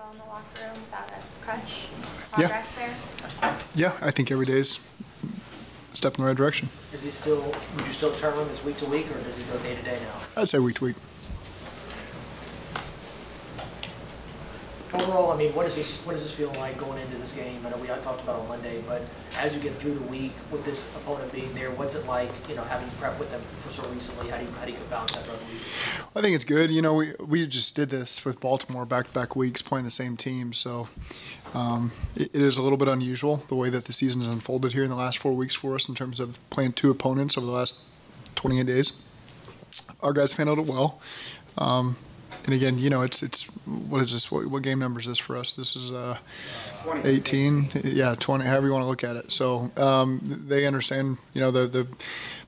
well in the locker room without a crutch? Progress there? Yeah, I think every day is a step in the right direction. Is he still? Would you still term him as week to week, or does he go day to day now? I'd say week to week. Overall, I mean, what does this feel like going into this game? I know I talked about it on Monday, but as you get through the week with this opponent being there, what's it like? You know, having prepped with them for so recently, how do you bounce that throughout the week? I think it's good. You know, we just did this with Baltimore back-to-back weeks playing the same team, so it is a little bit unusual the way that the season has unfolded here in the last 4 weeks for us in terms of playing two opponents over the last 28 days. Our guys handled it well. And again, you know, it's what is this? What game number is this for us? This is 18, yeah, 20, however you want to look at it. So they understand, you know, the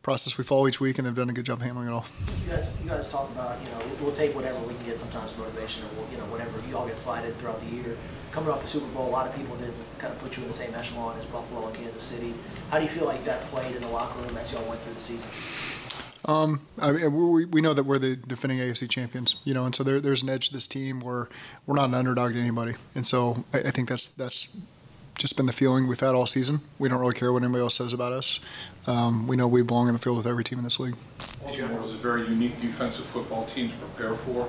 process we follow each week, and they've done a good job handling it all. You guys talk about, you know, we'll take whatever we can get sometimes, motivation, or you know, whatever. You all get slided throughout the year. Coming off the Super Bowl, a lot of people did kind of put you in the same echelon as Buffalo and Kansas City. How do you feel like that played in the locker room as you all went through the season? I mean, we know that we're the defending AFC champions, you know, and so there's an edge to this team where we're not an underdog to anybody. And so I think that's just been the feeling we've had all season. We don't really care what anybody else says about us. We know we belong in the field with every team in this league. Baltimore is a very unique defensive football team to prepare for.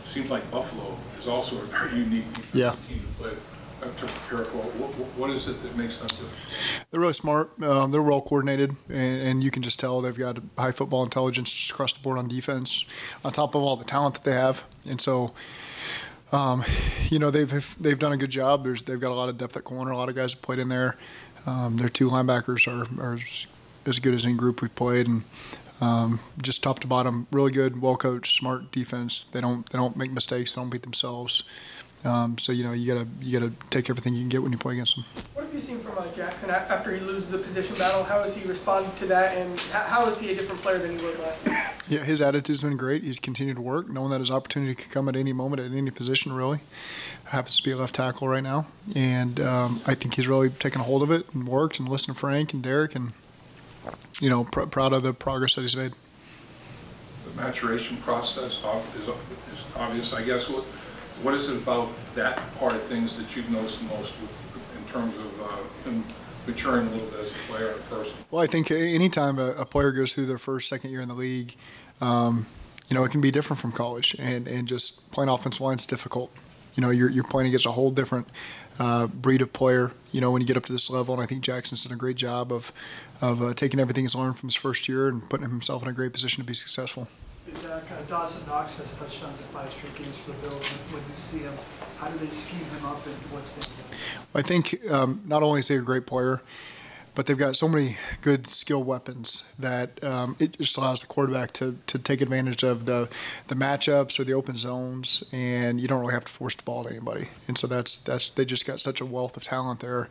It seems like Buffalo is also a very unique defensive team to play. To prepare for, what is it that makes them different? They're really smart. They're well coordinated, and you can just tell they've got high football intelligence just across the board on defense, on top of all the talent that they have. And so, you know, they've done a good job. They've got a lot of depth at corner. A lot of guys have played in there. Their two linebackers are as good as any group we've played, and just top to bottom, really good, well coached, smart defense. They don't make mistakes. They don't beat themselves. So you know you gotta take everything you can get when you play against him. What have you seen from Jackson after he loses the position battle? How has he responded to that, and how is he a different player than he was last week? Yeah, his attitude's been great. He's continued to work, knowing that his opportunity could come at any moment, at any position. Really, happens to be a left tackle right now, and I think he's really taken a hold of it and worked and listened to Frank and Derek, and you know proud of the progress that he's made. The maturation process is obvious, I guess. What is it about that part of things that you've noticed most in terms of him maturing a little bit as a player and a person? Well, I think any time a player goes through their first, second year in the league, you know, it can be different from college. And just playing offensive line is difficult. You know, you're playing against a whole different breed of player, you know, when you get up to this level. And I think Jackson's done a great job of taking everything he's learned from his first year and putting himself in a great position to be successful. Dawson Knox has touchdowns in 5 straight games for the Bills. When you see him, how do they scheme him up, and what's they doing? I think not only is he a great player, but they've got so many good skill weapons that it just allows the quarterback to take advantage of the matchups or the open zones, and you don't really have to force the ball to anybody. And so that's they just got such a wealth of talent there,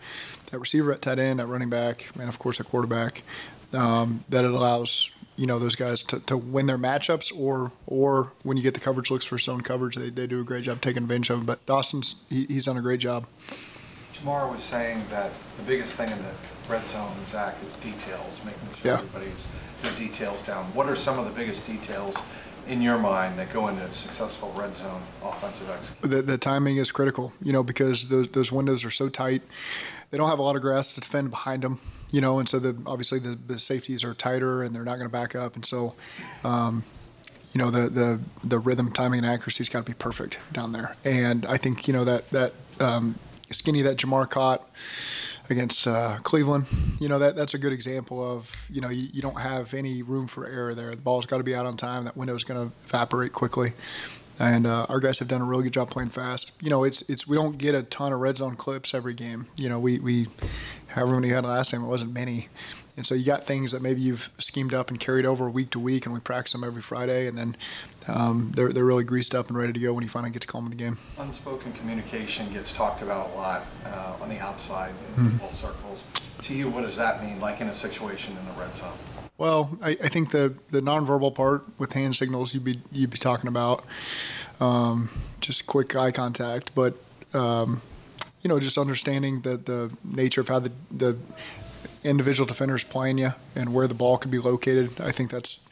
at receiver, at tight end, at running back, and of course at quarterback, that it allows, you know, those guys to win their matchups, or when you get the coverage looks for zone coverage, they do a great job taking advantage of them. But he's done a great job. Ja'Marr was saying that the biggest thing in the red zone, Zach, is details, making sure everybody's their details down. What are some of the biggest details in your mind that go into successful red zone offensive execution? The timing is critical, you know, because those windows are so tight. They don't have a lot of grass to defend behind them, you know, and so obviously the safeties are tighter and they're not going to back up. And so, you know, the rhythm, timing, and accuracy's got to be perfect down there. And I think, you know, that skinny that Ja'Marr caught against Cleveland, you know, that's a good example of, you know, you don't have any room for error there. The ball's got to be out on time. That window's going to evaporate quickly. And our guys have done a really good job playing fast. You know, we don't get a ton of red zone clips every game. You know, we however many you had last time, it wasn't many. And so you got things that maybe you've schemed up and carried over week to week, and we practice them every Friday, and then they're really greased up and ready to go when you finally get to call them in the game. Unspoken communication gets talked about a lot on the outside in football circles. To you, what does that mean, like in a situation in the red zone? Well, I think the nonverbal part with hand signals you'd be talking about, just quick eye contact, but you know, just understanding the nature of how the individual defender's playing you and where the ball could be located. I think that's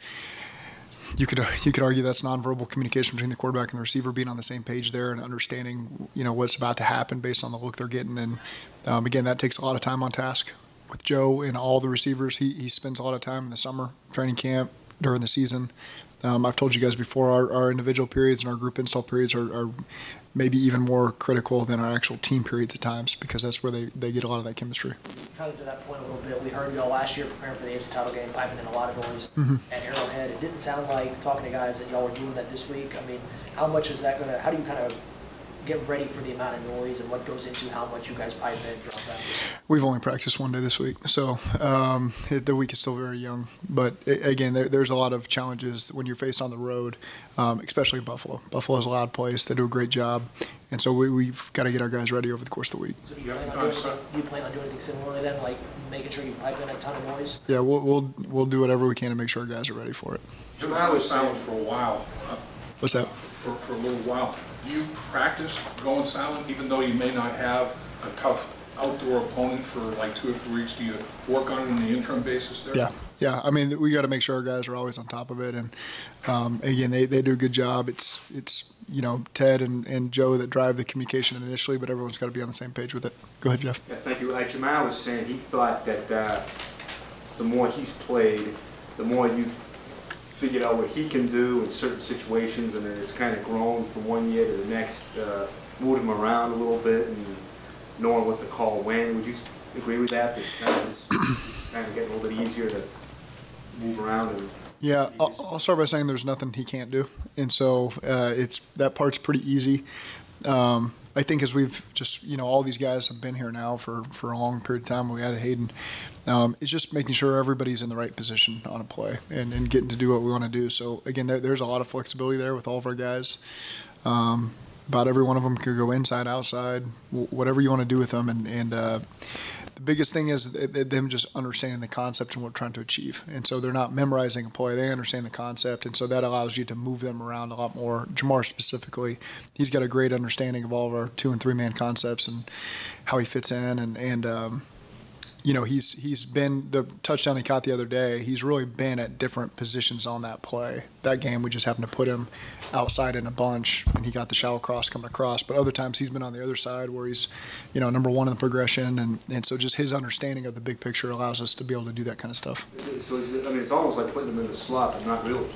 you could argue that's nonverbal communication between the quarterback and the receiver, being on the same page there and understanding, you know, what's about to happen based on the look they're getting. And again, that takes a lot of time on task with Joe and all the receivers. He spends a lot of time in the summer training camp during the season. I've told you guys before, our individual periods and our group install periods are maybe even more critical than our actual team periods at times, because that's where they get a lot of that chemistry. Kind of to that point a little bit, we heard y'all last year preparing for the AFC title game, piping in a lot of noise at Arrowhead. It didn't sound like, talking to guys, that y'all were doing that this week. I mean, how much is that going to – how do you kind of get ready for the amount of noise and what goes into how much you guys pipe in throughout that? We've only practiced one day this week, so the week is still very young. But, again, there's a lot of challenges when you're faced on the road, especially Buffalo. Buffalo is a loud place. They do a great job. And so we've got to get our guys ready over the course of the week. So do you plan on doing anything similar to that, like making sure you pipe in a ton of noise? Yeah, we'll do whatever we can to make sure our guys are ready for it. Ja'Marr was silent for a while. What's that? For a little while. You practice going silent, even though you may not have a tough outdoor opponent for like 2 or 3 weeks? Do you work on it on the interim basis there? Yeah. I mean, we got to make sure our guys are always on top of it. And again, they do a good job. It's you know, Ted and Joe that drive the communication initially, but everyone's got to be on the same page with it. Go ahead, Jeff. Yeah, thank you. Like Ja'Marr was saying, he thought that the more he's played, the more you've figured out what he can do in certain situations, and then it's kind of grown from one year to the next, moved him around a little bit and knowing what to call when. Would you agree with that? That it's kind of getting a little bit easier to move around? And yeah, I'll start by saying there's nothing he can't do, and so that part's pretty easy. I think as we've just, you know, all these guys have been here now for a long period of time. We added Hayden. It's just making sure everybody's in the right position on a play and getting to do what we want to do. So, again, there's a lot of flexibility there with all of our guys. About every one of them could go inside, outside, whatever you want to do with them. And the biggest thing is them just understanding the concept and what we're trying to achieve. And so they're not memorizing a play. They understand the concept, and so that allows you to move them around a lot more. Ja'Marr specifically, he's got a great understanding of all of our 2- and 3-man concepts and how he fits in. And you know, he's been – the touchdown he caught the other day, he's really been at different positions on that play. That game we just happened to put him outside in a bunch, and he got the shallow cross coming across. But other times he's been on the other side where he's, you know, #1 in the progression. And so just his understanding of the big picture allows us to be able to do that kind of stuff. So, I mean, it's almost like putting him in the slot and not really.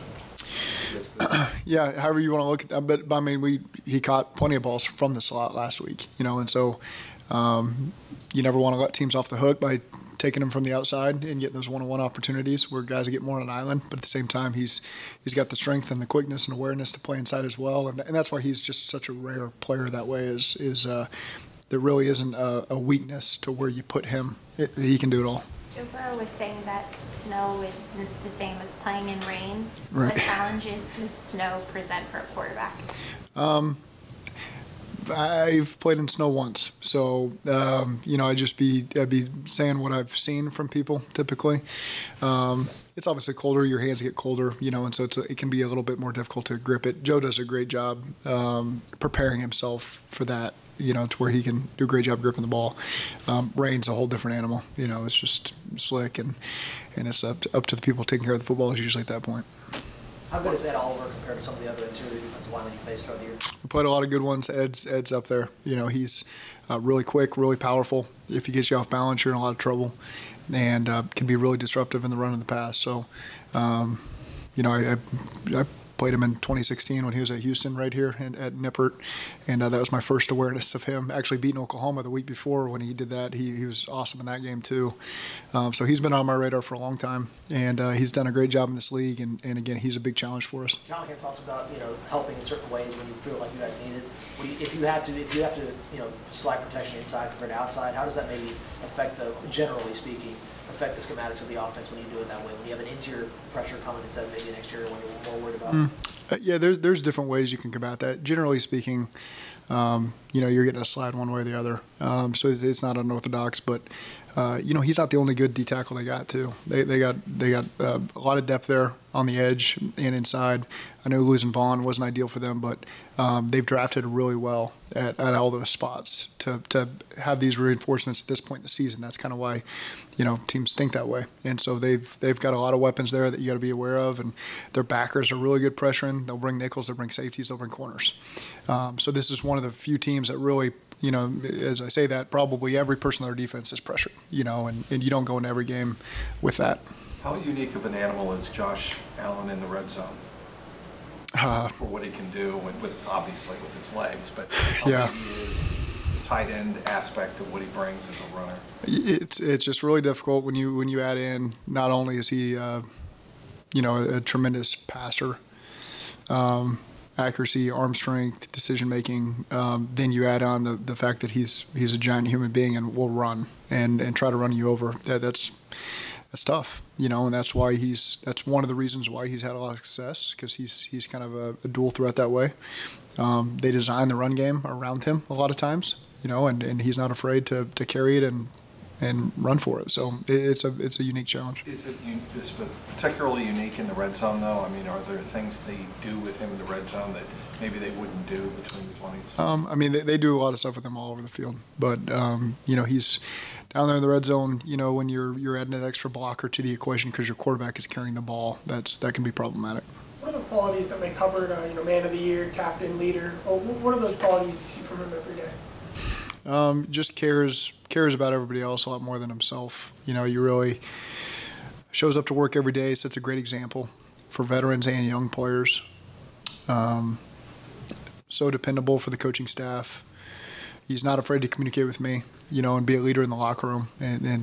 Yeah, however you want to look at that. But, I mean, he caught plenty of balls from the slot last week, you know, and so – you never want to let teams off the hook by taking them from the outside and getting those one-on-one opportunities where guys get more on an island. But at the same time, he's got the strength and the quickness and awareness to play inside as well. And that's why he's just such a rare player that way is there really isn't a weakness to where you put him. He can do it all. Ja'Marr was saying that snow isn't the same as playing in rain. Right. The challenges does snow present for a quarterback? I've played in snow once, so you know, I'd be saying what I've seen from people typically. It's obviously colder; your hands get colder, you know, and so it can be a little bit more difficult to grip it. Joe does a great job preparing himself for that, you know, to where he can do a great job gripping the ball. Rain's a whole different animal, you know. It's just slick, and it's up to the people taking care of the football usually at that point. How good is Ed Oliver compared to some of the other interior defensive linemen you faced throughout the year? We played a lot of good ones. Ed's up there. You know, he's really quick, really powerful. If he gets you off balance, you're in a lot of trouble, and can be really disruptive in the run and the pass. So, you know, I played him in 2016 when he was at Houston right here at Nippert, and that was my first awareness of him. Actually beating Oklahoma the week before when he did that. He was awesome in that game too. So he's been on my radar for a long time, and he's done a great job in this league, and again, he's a big challenge for us. John here talks about, you know, helping in certain ways when you feel like you guys need it. If you have to, you know, slide protection inside compared to outside, how does that maybe affect the, generally speaking, affect the schematics of the offense when you do it that way, when you have an interior pressure coming instead of maybe an exterior one you're more worried about? Yeah, there's different ways you can combat that. Generally speaking, you know, you're getting a slide one way or the other. So it's not unorthodox, but you know, he's not the only good D tackle they got too. They got a lot of depth there on the edge and inside. I know losing Vaughn wasn't ideal for them, but they've drafted really well at all those spots to have these reinforcements at this point in the season. That's kind of why, you know, teams think that way. And so they've got a lot of weapons there that you got to be aware of. And their backers are really good pressuring. They'll bring nickels, they'll bring safeties, they'll bring corners. So this is one of the few teams that really, you know, as I say that, probably every person on their defense is pressured, you know, and you don't go into every game with that. How unique of an animal is Josh Allen in the red zone? For what he can do, with obviously with his legs, but yeah, the tight end aspect of what he brings as a runner. It's just really difficult when you add in, not only is he, you know, a tremendous passer, accuracy, arm strength, decision making. Then you add on the fact that he's a giant human being and will run and try to run you over. That's tough, you know, and that's one of the reasons why he's had a lot of success, because he's kind of a dual threat that way. They design the run game around him a lot of times, you know, and he's not afraid to carry it and run for it. So it's a unique challenge. Is it particularly unique in the red zone, though? I mean, are there things they do with him in the red zone that maybe they wouldn't do between the 20s? I mean, they do a lot of stuff with him all over the field. But, you know, he's down there in the red zone, you know, when you're adding an extra blocker to the equation because your quarterback is carrying the ball, that can be problematic. What are the qualities that make Hubbard, you know, man of the year, captain, leader? What are those qualities you see from him every day? Just cares about everybody else a lot more than himself. You know, he really shows up to work every day, sets a great example for veterans and young players. So dependable for the coaching staff. He's not afraid to communicate with me, you know, and be a leader in the locker room and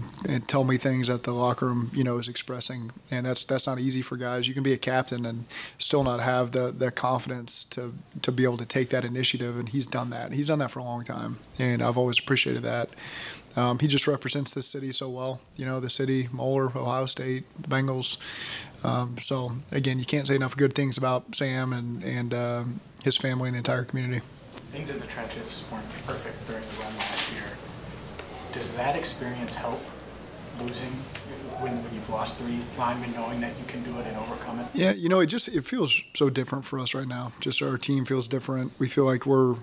tell me things that the locker room, you know, is expressing. And that's not easy for guys. You can be a captain and still not have the confidence to be able to take that initiative. And he's done that. He's done that for a long time. And I've always appreciated that. He just represents this city so well, you know, the city, Moeller, Ohio State, the Bengals. So, again, you can't say enough good things about Sam and his family and the entire community. Things in the trenches weren't perfect during the run last year. Does that experience help losing when you've lost three linemen, knowing that you can do it and overcome it? Yeah, you know, it feels so different for us right now. Just our team feels different. We feel like we're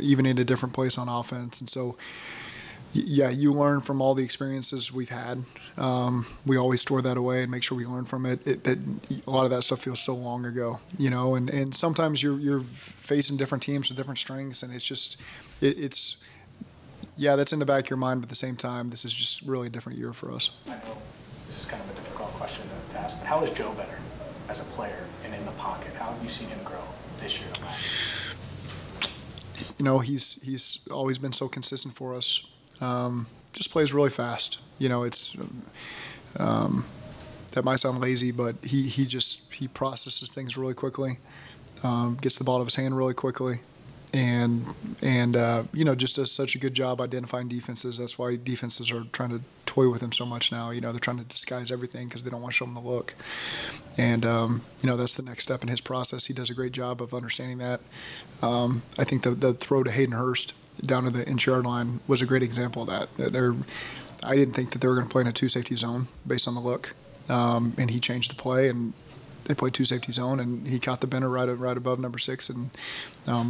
even in a different place on offense, and so. Yeah, you learn from all the experiences we've had. We always store that away and make sure we learn from it. A lot of that stuff feels so long ago, you know, and sometimes you're facing different teams with different strengths, and it's yeah, that's in the back of your mind, but at the same time, this is just really a different year for us. I know this is kind of a difficult question to ask, but how is Joe better as a player and in the pocket? How have you seen him grow this year? You know, he's always been so consistent for us. Just plays really fast. You know, it's that might sound lazy, but he processes things really quickly, gets the ball out of his hand really quickly, and you know, just does such a good job identifying defenses. That's why defenses are trying to toy with him so much now. You know, they're trying to disguise everything because they don't want to show him the look. And you know, that's the next step in his process. He does a great job of understanding that. I think the throw to Hayden Hurst down to the inch-yard line was a great example of that. I didn't think that they were going to play in a two-safety zone based on the look, and he changed the play, and they played two-safety zone, and he caught the bender right above number 6, and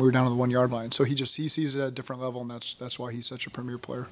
we were down to the 1-yard line. So he sees it at a different level, and that's why he's such a premier player.